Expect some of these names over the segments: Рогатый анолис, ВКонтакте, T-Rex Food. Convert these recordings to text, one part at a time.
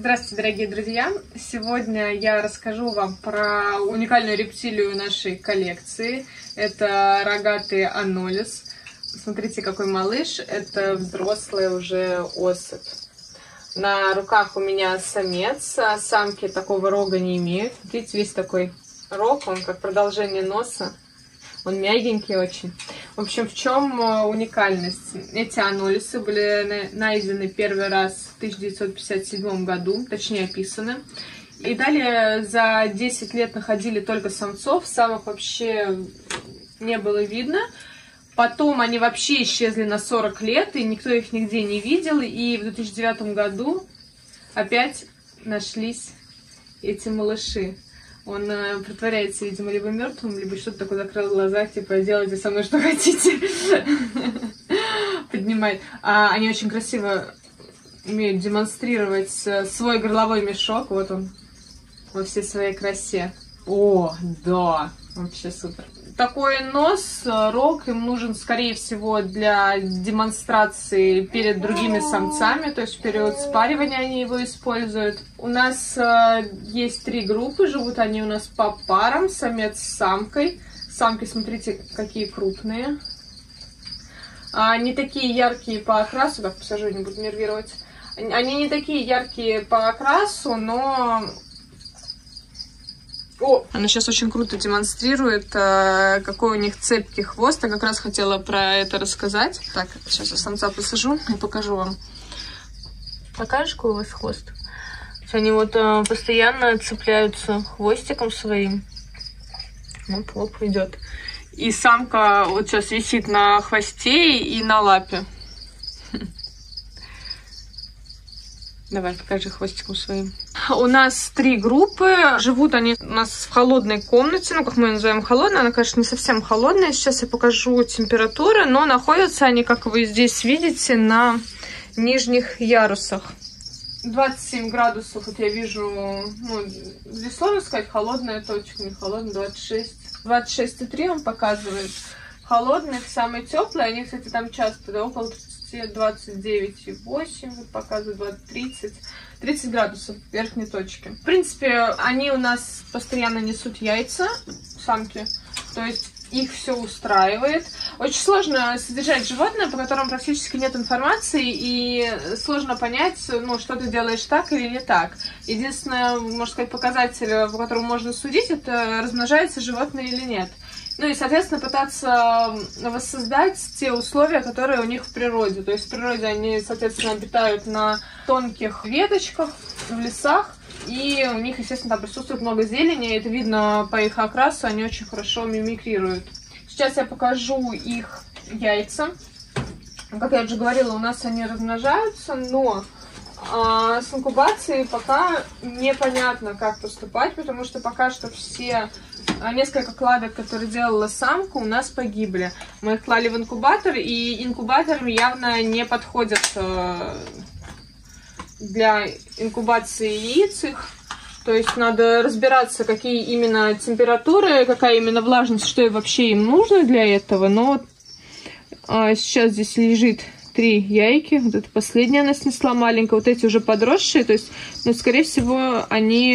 Здравствуйте, дорогие друзья! Сегодня я расскажу вам про уникальную рептилию нашей коллекции. Это рогатый анолис. Смотрите, какой малыш. Это взрослая уже особь. На руках у меня самец. Самки такого рога не имеют. Видите, весь такой рог, он как продолжение носа. Он мягенький очень. В общем, в чем уникальность? Эти анолисы были найдены первый раз в 1957 году, точнее описаны. И далее за 10 лет находили только самцов, самок вообще не было видно. Потом они вообще исчезли на 40 лет, и никто их нигде не видел. И в 2009 году опять нашлись эти малыши. Он притворяется, видимо, либо мертвым, либо что-то такое, закрыл глаза, типа, делайте со мной что хотите. Поднимает. Они очень красиво умеют демонстрировать свой горловой мешок. Вот он во всей своей красе. О, да! Вообще супер. Такой нос, рог им нужен, скорее всего, для демонстрации перед другими самцами, то есть в период спаривания они его используют. У нас есть три группы, живут они у нас по парам, самец с самкой. Самки, смотрите, какие крупные. Они такие яркие по окрасу, так посажу, не буду нервировать. Они не такие яркие по окрасу, но... Она сейчас очень круто демонстрирует, какой у них цепкий хвост. Я как раз хотела про это рассказать. Так, сейчас я самца посажу и покажу вам. Покажешь, какой у вас хвост? Они вот постоянно цепляются хвостиком своим. Вот лоб идет. И самка вот сейчас висит на хвосте и на лапе. Давай, покажи хвостиком своим. У нас три группы. Живут они у нас в холодной комнате. Ну, как мы ее называем, холодная. Она, конечно, не совсем холодная. Сейчас я покажу температуры. Но находятся они, как вы здесь видите, на нижних ярусах. 27 градусов. Вот я вижу, ну, здесь сложно сказать, холодная точка, не холодная. 26. 26,3 он показывает. Холодных, самые теплые. Они, кстати, там часто, да, около 29,8, показывает 30 градусов верхней точки. В принципе, они у нас постоянно несут яйца, самки, то есть их все устраивает. Очень сложно содержать животное, по которому практически нет информации, и сложно понять, ну, что ты делаешь так или не так. Единственное, можно сказать, показатель, по которому можно судить, это размножается животное или нет. Ну и, соответственно, пытаться воссоздать те условия, которые у них в природе. То есть в природе они, соответственно, обитают на тонких веточках, в лесах. И у них, естественно, там присутствует много зелени. Это видно по их окрасу, они очень хорошо мимикрируют. Сейчас я покажу их яйца. Как я уже говорила, у нас они размножаются, но... с инкубацией пока непонятно, как поступать, потому что пока что все несколько кладок, которые делала самка, у нас погибли. Мы их клали в инкубатор, и инкубатор явно не подходит для инкубации яиц их. То есть надо разбираться, какие именно температуры, какая именно влажность, что и вообще им нужно для этого. Но сейчас здесь лежит... три яйки. Вот это последняя она снесла маленько. Вот эти уже подросшие. То есть, ну, скорее всего, они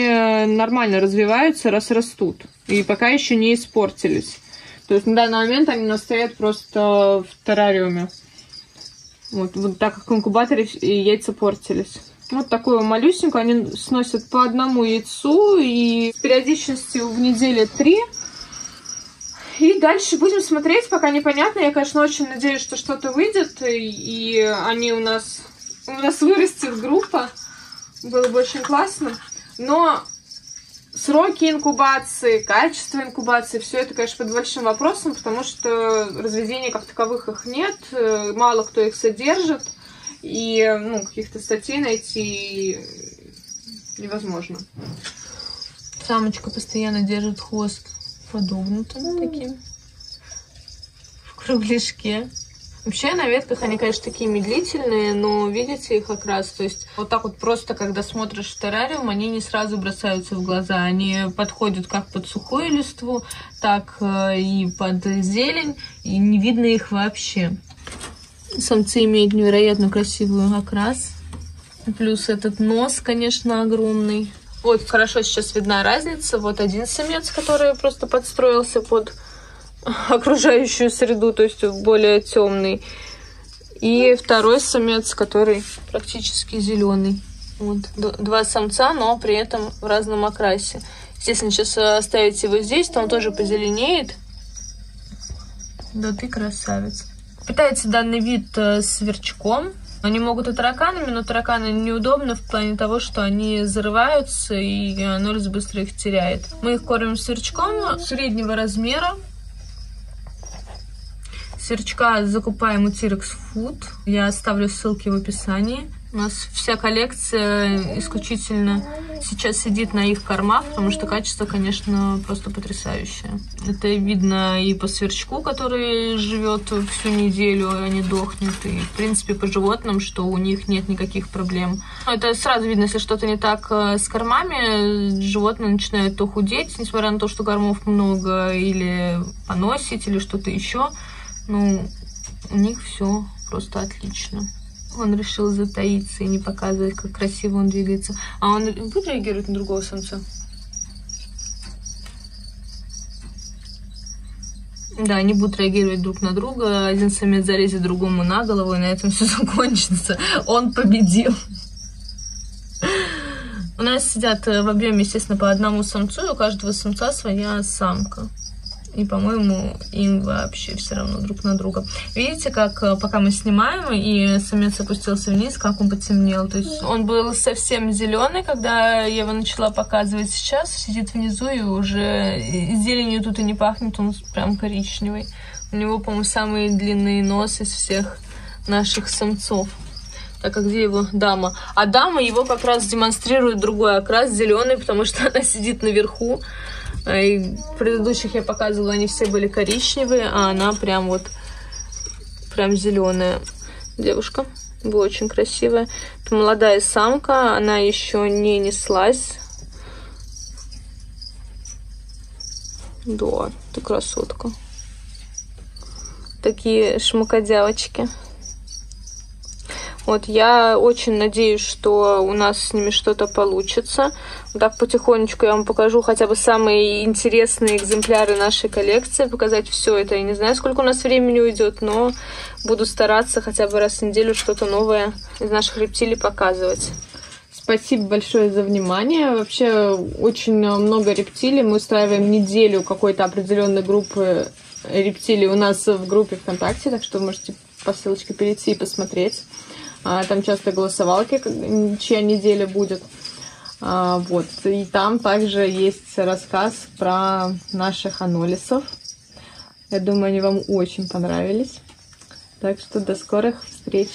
нормально развиваются, раз растут. И пока еще не испортились. То есть на данный момент они у нас стоят просто в террариуме. Вот так как в инкубаторе яйца портились. Вот такую малюсенькую. Они сносят по одному яйцу. И с периодичностью в неделю 3. И дальше будем смотреть, пока непонятно. Я, конечно, очень надеюсь, что что-то выйдет, и они у нас вырастет группа. Было бы очень классно. Но сроки инкубации, качество инкубации, все это, конечно, под большим вопросом, потому что разведений как таковых их нет, мало кто их содержит, и, ну, каких-то статей найти невозможно. Самочка постоянно держит хвост подогнутым таким, в кругляшке. Вообще на ветках они, конечно, такие медлительные, но видите их как раз, то есть вот так вот просто, когда смотришь в террариум, они не сразу бросаются в глаза, они подходят как под сухую листву, так и под зелень, и не видно их вообще. Самцы имеют невероятно красивый окрас. Плюс этот нос, конечно, огромный. Вот хорошо сейчас видна разница. Вот один самец, который просто подстроился под окружающую среду, то есть более темный. И второй самец, который практически зеленый. Вот. Два самца, но при этом в разном окрасе. Естественно, сейчас оставить его здесь, то он тоже позеленеет. Да ты красавец. Питается данный вид сверчком. Они могут и тараканами, но тараканы неудобно в плане того, что они зарываются, и анолис быстро их теряет. Мы их кормим сверчком среднего размера. Сверчка закупаем у T-Rex Food. Я оставлю ссылки в описании. У нас вся коллекция исключительно сейчас сидит на их кормах, потому что качество, конечно, просто потрясающее. Это видно и по сверчку, который живет всю неделю, они дохнут, и, в принципе, по животным, что у них нет никаких проблем. Это сразу видно, если что-то не так с кормами, животные начинают то худеть, несмотря на то, что кормов много, или поносить, или что-то еще. Ну, у них все просто отлично. Он решил затаиться и не показывать, как красиво он двигается. А он будет реагировать на другого самца? Да, они будут реагировать друг на друга. Один самец залезет другому на голову, и на этом все закончится. Он победил. У нас сидят в объеме, естественно, по одному самцу, и у каждого самца своя самка. И, по-моему, им вообще все равно друг на друга. Видите, как пока мы снимаем, и самец опустился вниз, как он потемнел. То есть он был совсем зеленый, когда я его начала показывать. Сейчас сидит внизу, и уже зеленью тут и не пахнет, он прям коричневый. У него, по-моему, самый длинный нос из всех наших самцов. Так, а где его дама? А дама его как раз демонстрирует другой окрас, зеленый, потому что она сидит наверху. И предыдущих я показывала, они все были коричневые, а она прям вот, прям зеленая. Девушка была очень красивая. Это молодая самка, она еще не неслась. Да, ты красотка. Такие шмакодявочки. Вот, я очень надеюсь, что у нас с ними что-то получится. Вот так потихонечку я вам покажу хотя бы самые интересные экземпляры нашей коллекции. Показать все это. Я не знаю, сколько у нас времени уйдет, но буду стараться хотя бы раз в неделю что-то новое из наших рептилий показывать. Спасибо большое за внимание. Вообще, очень много рептилий. Мы устраиваем неделю какой-то определенной группы рептилий у нас в группе ВКонтакте, так что вы можете по ссылочке перейти и посмотреть. Там часто голосовалки, чья неделя будет. Вот. И там также есть рассказ про наших анолисов. Я думаю, они вам очень понравились. Так что до скорых встреч!